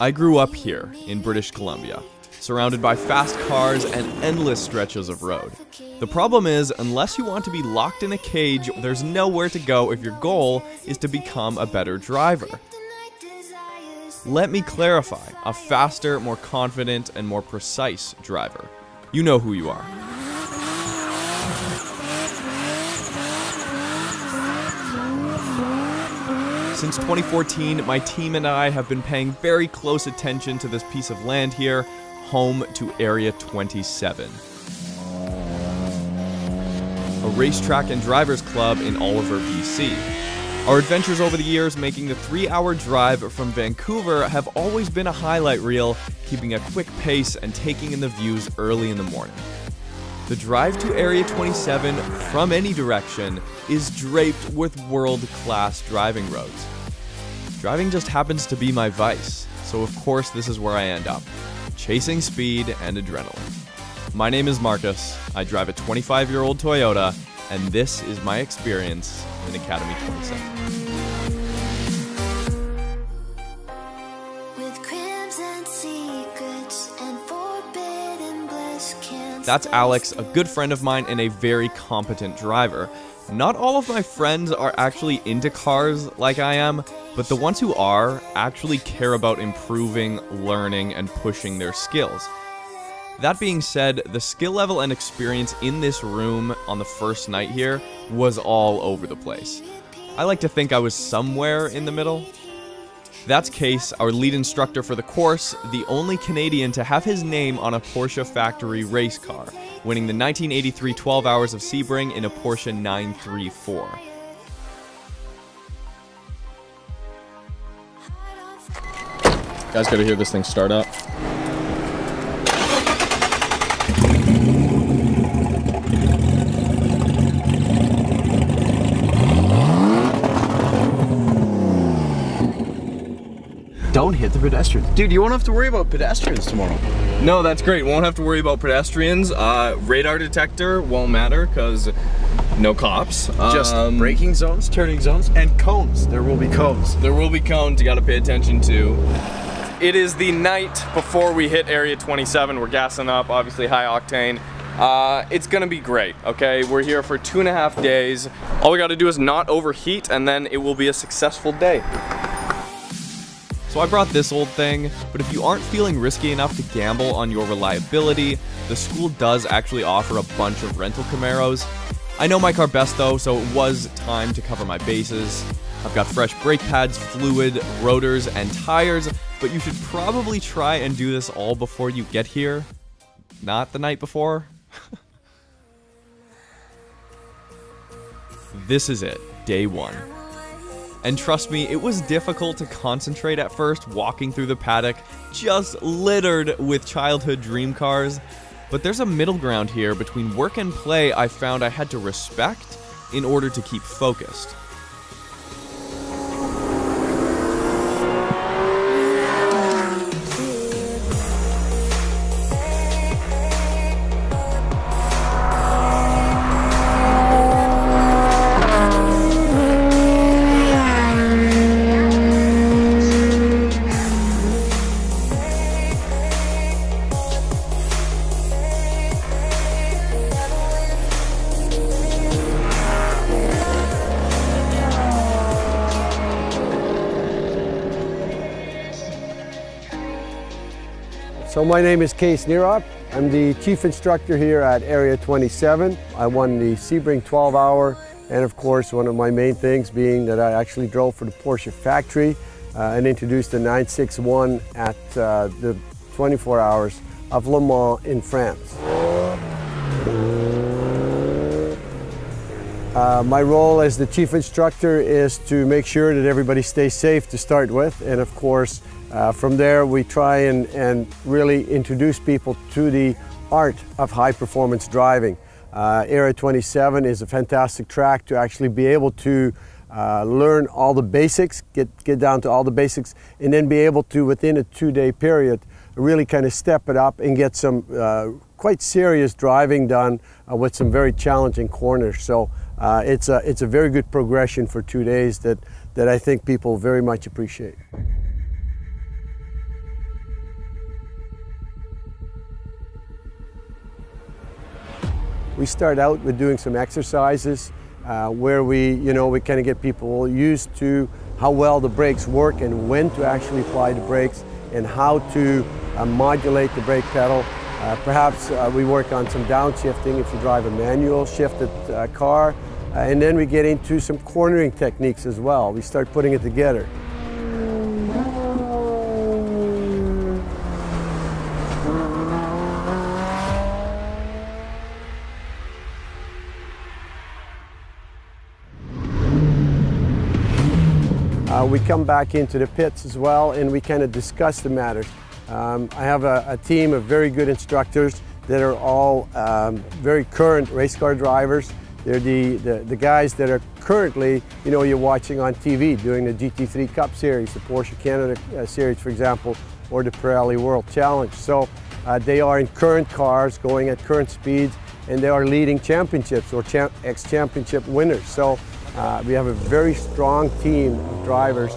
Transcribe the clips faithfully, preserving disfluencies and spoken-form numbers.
I grew up here in British Columbia, surrounded by fast cars and endless stretches of road. The problem is, unless you want to be locked in a cage, there's nowhere to go if your goal is to become a better driver. Let me clarify, a faster, more confident, and more precise driver. You know who you are. Since twenty fourteen, my team and I have been paying very close attention to this piece of land here, home to Area twenty-seven. A racetrack and drivers club in Oliver, B C. Our adventures over the years making the three-hour drive from Vancouver have always been a highlight reel, keeping a quick pace and taking in the views early in the morning. The drive to Area twenty-seven from any direction is draped with world-class driving roads. Driving just happens to be my vice, so of course this is where I end up, chasing speed and adrenaline. My name is Marcus, I drive a twenty-five-year-old Toyota, and this is my experience in Academy twenty-seven. That's Alex, a good friend of mine and a very competent driver. Not all of my friends are actually into cars like I am, but the ones who are actually care about improving, learning, and pushing their skills. That being said, the skill level and experience in this room on the first night here was all over the place. I like to think I was somewhere in the middle. That's Kees, our lead instructor for the course, the only Canadian to have his name on a Porsche factory race car, winning the nineteen eighty-three twelve hours of Sebring in a Porsche nine three four. You guys gotta hear this thing start up. Don't hit the pedestrians. Dude, you won't have to worry about pedestrians tomorrow. No, that's great. Won't have to worry about pedestrians. Uh, radar detector won't matter because no cops. Just um, braking zones, turning zones, and cones. There will be cones. There will be cones you gotta pay attention to. It is the night before we hit Area twenty-seven. We're gassing up, obviously high octane. Uh, it's gonna be great, okay? We're here for two and a half days. All we gotta do is not overheat and then it will be a successful day. So I brought this old thing, but if you aren't feeling risky enough to gamble on your reliability, the school does actually offer a bunch of rental Camaros. I know my car best though, so it was time to cover my bases. I've got fresh brake pads, fluid, rotors, and tires, but you should probably try and do this all before you get here. Not the night before. This is it, day one. And trust me, it was difficult to concentrate at first walking through the paddock, just littered with childhood dream cars. But there's a middle ground here between work and play I found I had to respect in order to keep focused. So my name is Kees Nierop. I'm the chief instructor here at Area twenty-seven. I won the Sebring twelve hour, and of course one of my main things being that I actually drove for the Porsche factory uh, and introduced the nine six one at uh, the twenty-four hours of Le Mans in France. Uh, my role as the chief instructor is to make sure that everybody stays safe to start with, and of course Uh, from there, we try and, and really introduce people to the art of high-performance driving. Uh, Area twenty-seven is a fantastic track to actually be able to uh, learn all the basics, get, get down to all the basics, and then be able to, within a two-day period, really kind of step it up and get some uh, quite serious driving done uh, with some very challenging corners. So uh, it's, a, it's a very good progression for two days that, that I think people very much appreciate. We start out with doing some exercises uh, where we, you know, we kind of get people used to how well the brakes work and when to actually apply the brakes and how to uh, modulate the brake pedal. Uh, perhaps uh, we work on some downshifting if you drive a manual shifted uh, car. Uh, and then we get into some cornering techniques as well. We start putting it together. Uh, we come back into the pits as well and we kind of discuss the matter. Um, I have a, a team of very good instructors that are all um, very current race car drivers. They're the, the, the guys that are currently, you know, you're watching on T V doing the G T three Cup Series, the Porsche Canada uh, Series, for example, or the Pirelli World Challenge. So uh, they are in current cars going at current speeds, and they are leading championships or champ, ex-championship winners. So uh, we have a very strong team of drivers.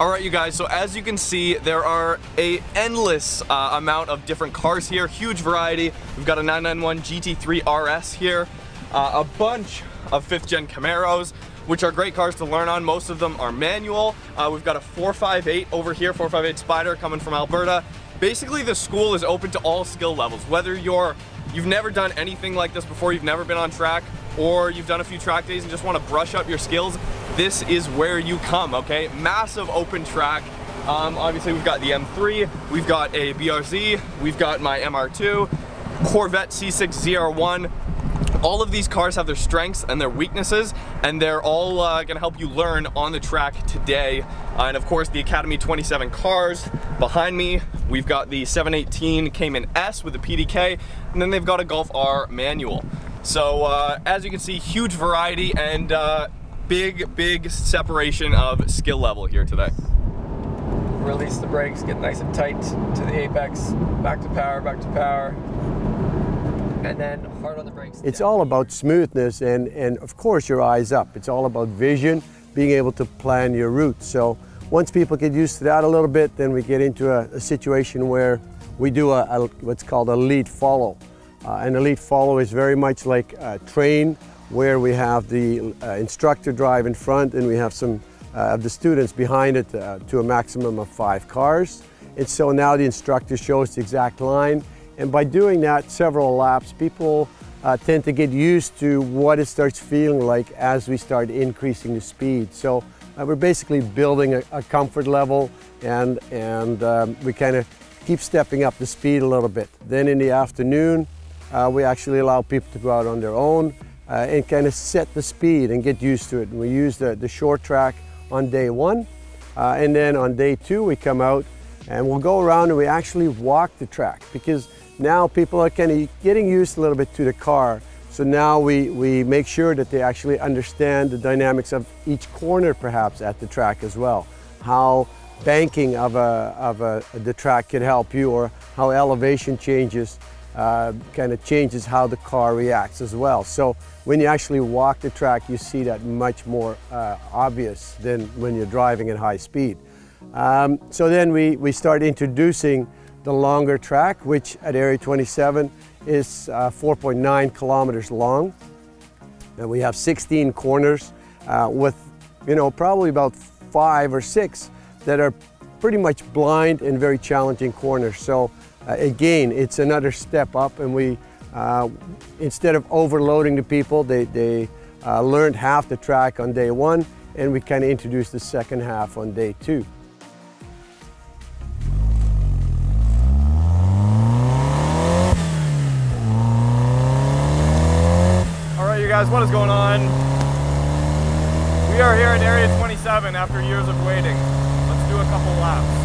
All right, you guys, so as you can see, there are a endless uh, amount of different cars here, huge variety. We've got a nine nine one G T three R S here, uh, a bunch of fifth gen Camaros, which are great cars to learn on. Most of them are manual. Uh, we've got a four five eight over here, four five eight Spider coming from Alberta. Basically, the school is open to all skill levels, whether you're, you've never done anything like this before, you've never been on track, or you've done a few track days and just want to brush up your skills, this is where you come, okay? Massive open track. Um, obviously, we've got the M three, we've got a B R Z, we've got my M R two, Corvette C six Z R one. All of these cars have their strengths and their weaknesses, and they're all uh, gonna help you learn on the track today. Uh, and of course, the Academy twenty-seven cars. Behind me, we've got the seven eighteen Cayman S with the P D K, and then they've got a Golf R manual. So uh, as you can see, huge variety and uh, big, big separation of skill level here today. Release the brakes, get nice and tight to the apex, back to power, back to power, and then hard on the brakes. It's all about smoothness and, and of course your eyes up. It's all about vision, being able to plan your route. So once people get used to that a little bit, then we get into a, a situation where we do a, a what's called a lead follow. Uh, and a lead follow is very much like a train where we have the uh, instructor drive in front and we have some uh, of the students behind it uh, to a maximum of five cars. And so now the instructor shows the exact line. And by doing that several laps, people uh, tend to get used to what it starts feeling like as we start increasing the speed. So uh, we're basically building a, a comfort level and, and um, we kind of keep stepping up the speed a little bit. Then in the afternoon, Uh, we actually allow people to go out on their own uh, and kind of set the speed and get used to it. And we use the, the short track on day one. Uh, and then on day two, we come out and we'll go around and we actually walk the track because now people are kind of getting used a little bit to the car. So now we, we make sure that they actually understand the dynamics of each corner perhaps at the track as well. How banking of, a, of a, the track could help you or how elevation changes Uh, kind of changes how the car reacts as well. So when you actually walk the track, you see that much more uh, obvious than when you're driving at high speed. Um, so then we, we start introducing the longer track, which at Area twenty-seven is uh, four point nine kilometers long. And we have sixteen corners uh, with, you know, probably about five or six that are pretty much blind and very challenging corners. So Uh, again, it's another step up, and we, uh, instead of overloading the people, they, they uh, learned half the track on day one, and we kind of introduced the second half on day two. All right, you guys, what is going on? We are here at Area twenty-seven after years of waiting. Let's do a couple laps.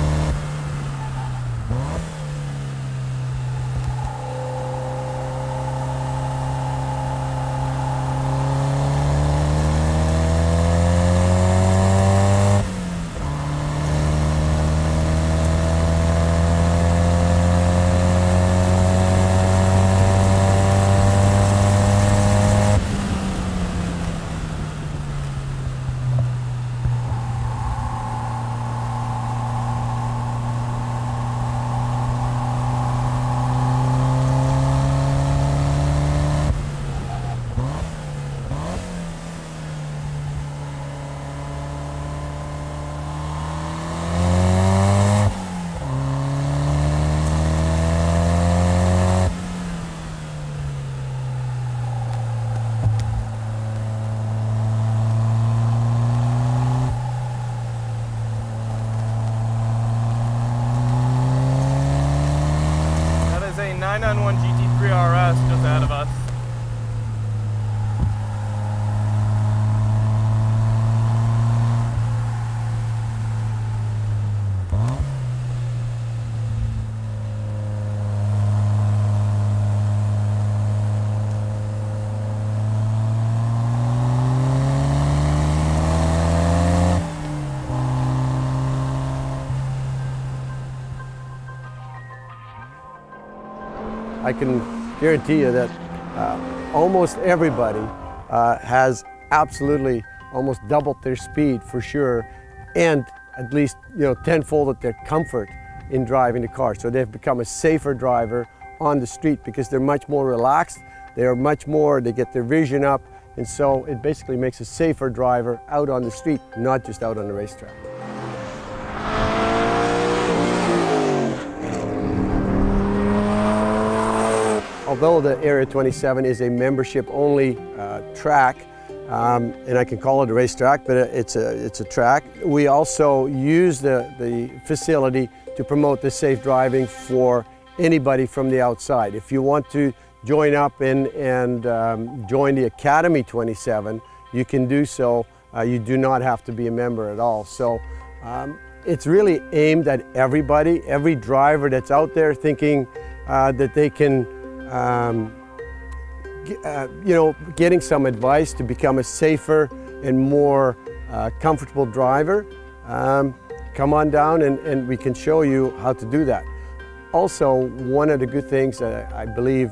nine ninety-one G T three R S just ahead of us. I can guarantee you that uh, almost everybody uh, has absolutely almost doubled their speed for sure, and at least, you know, tenfolded their comfort in driving the car. So they've become a safer driver on the street because they're much more relaxed. They are much more, they get their vision up, and so it basically makes a safer driver out on the street, not just out on the racetrack. Although the Area twenty-seven is a membership-only uh, track, um, and I can call it a racetrack, but it's a, it's a track, we also use the, the facility to promote the safe driving for anybody from the outside. If you want to join up and, and um, join the Academy twenty-seven, you can do so. Uh, you do not have to be a member at all. So um, it's really aimed at everybody, every driver that's out there thinking uh, that they can Um, uh, you know, getting some advice to become a safer and more uh, comfortable driver. Um, come on down and, and we can show you how to do that. Also, one of the good things that I believe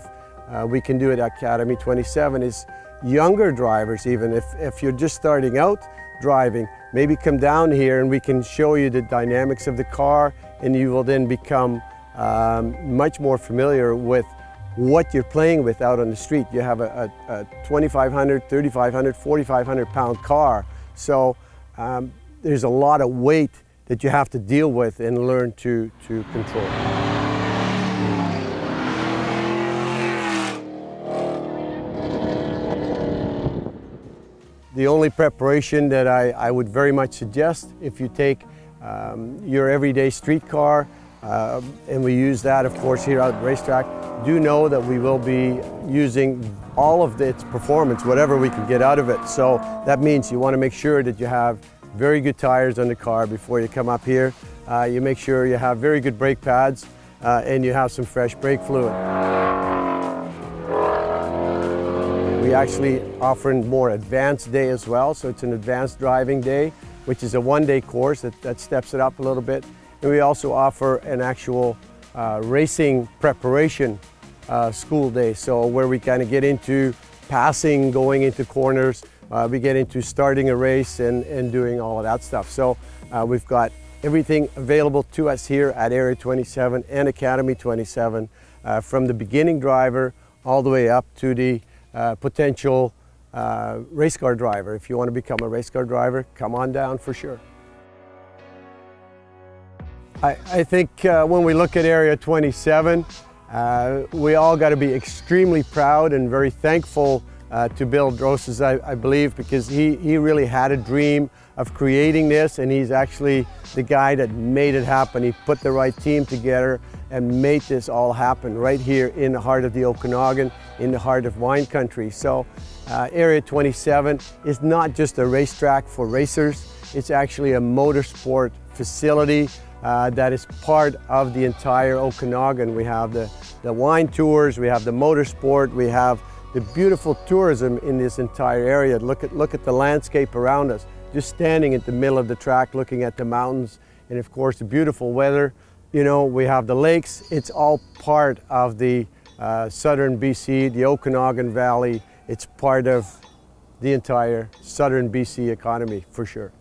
uh, we can do at Academy twenty-seven is younger drivers, even if, if you're just starting out driving, maybe come down here and we can show you the dynamics of the car, and you will then become um, much more familiar with what you're playing with out on the street. You have a, a, a twenty-five hundred, thirty-five hundred, forty-five hundred pound car. So um, there's a lot of weight that you have to deal with and learn to, to control. The only preparation that I, I would very much suggest, if you take um, your everyday street car, Uh, and we use that, of course, here out at the racetrack. Do know that we will be using all of its performance, whatever we can get out of it. So that means you want to make sure that you have very good tires on the car before you come up here. Uh, you make sure you have very good brake pads uh, and you have some fresh brake fluid. We actually offer a more advanced day as well, so it's an advanced driving day, which is a one-day course that, that steps it up a little bit. And we also offer an actual uh, racing preparation uh, school day, so where we kind of get into passing, going into corners, uh, we get into starting a race and, and doing all of that stuff. So uh, we've got everything available to us here at Area twenty-seven and Academy twenty-seven, uh, from the beginning driver all the way up to the uh, potential uh, race car driver. If you want to become a race car driver, come on down for sure. I, I think uh, when we look at Area twenty-seven, uh, we all got to be extremely proud and very thankful uh, to Bill Droses, I, I believe, because he, he really had a dream of creating this, and he's actually the guy that made it happen. He put the right team together and made this all happen right here in the heart of the Okanagan, in the heart of wine country. So uh, Area twenty-seven is not just a racetrack for racers, it's actually a motorsport facility. Uh, that is part of the entire Okanagan. We have the, the wine tours, we have the motorsport, we have the beautiful tourism in this entire area. Look at, look at the landscape around us, just standing at the middle of the track, looking at the mountains, and of course the beautiful weather. You know, we have the lakes. It's all part of the uh, southern B C, the Okanagan Valley. It's part of the entire southern B C economy for sure.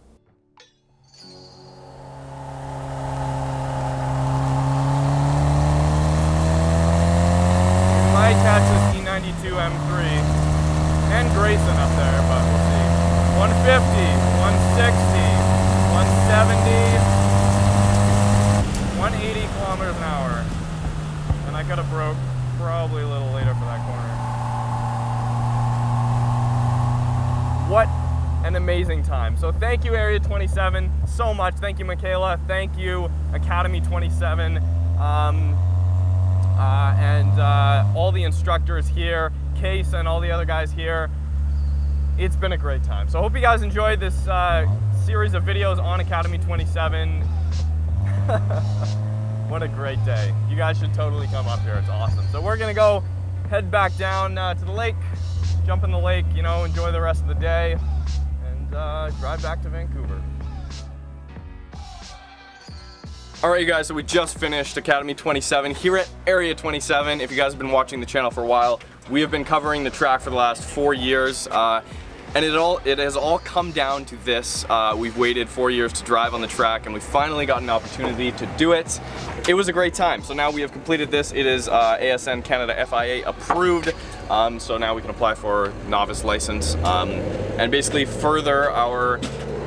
Catches E ninety-two M three and Grayson up there, but we'll see. one fifty, one sixty, one seventy, one eighty kilometers an hour. And I could have broke probably a little later for that corner. What an amazing time. So thank you, Area twenty-seven, so much. Thank you, Michaela. Thank you, Academy twenty-seven. Um, uh, and uh, all the instructors here, Kees and all the other guys here. It's been a great time. So I hope you guys enjoyed this uh, series of videos on Academy twenty-seven. What a great day. You guys should totally come up here. It's awesome. So we're going to go head back down uh, to the lake, jump in the lake, you know, enjoy the rest of the day, and uh, drive back to Vancouver. All right, you guys, so we just finished Academy twenty-seven here at Area twenty-seven. If you guys have been watching the channel for a while, we have been covering the track for the last four years. Uh, And it all it has all come down to this. Uh, we've waited four years to drive on the track, and we finally got an opportunity to do it. It was a great time. So now we have completed this. It is uh, A S N Canada F I A approved. Um, so now we can apply for novice license um, and basically further our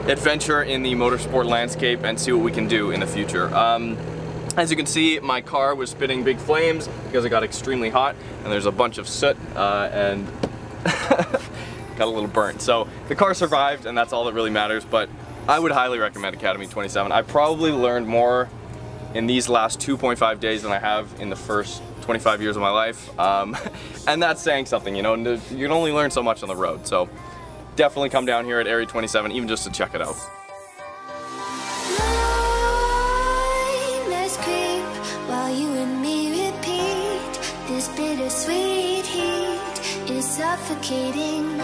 adventure in the motorsport landscape and see what we can do in the future. Um, As you can see, my car was spitting big flames because it got extremely hot, and there's a bunch of soot uh, and. Got a little burnt. So the car survived, and that's all that really matters, but I would highly recommend Academy twenty-seven. I probably learned more in these last two point five days than I have in the first twenty-five years of my life. Um, and that's saying something, you know, you can only learn so much on the road. So definitely come down here at Area twenty-seven, even just to check it out. Suffocating.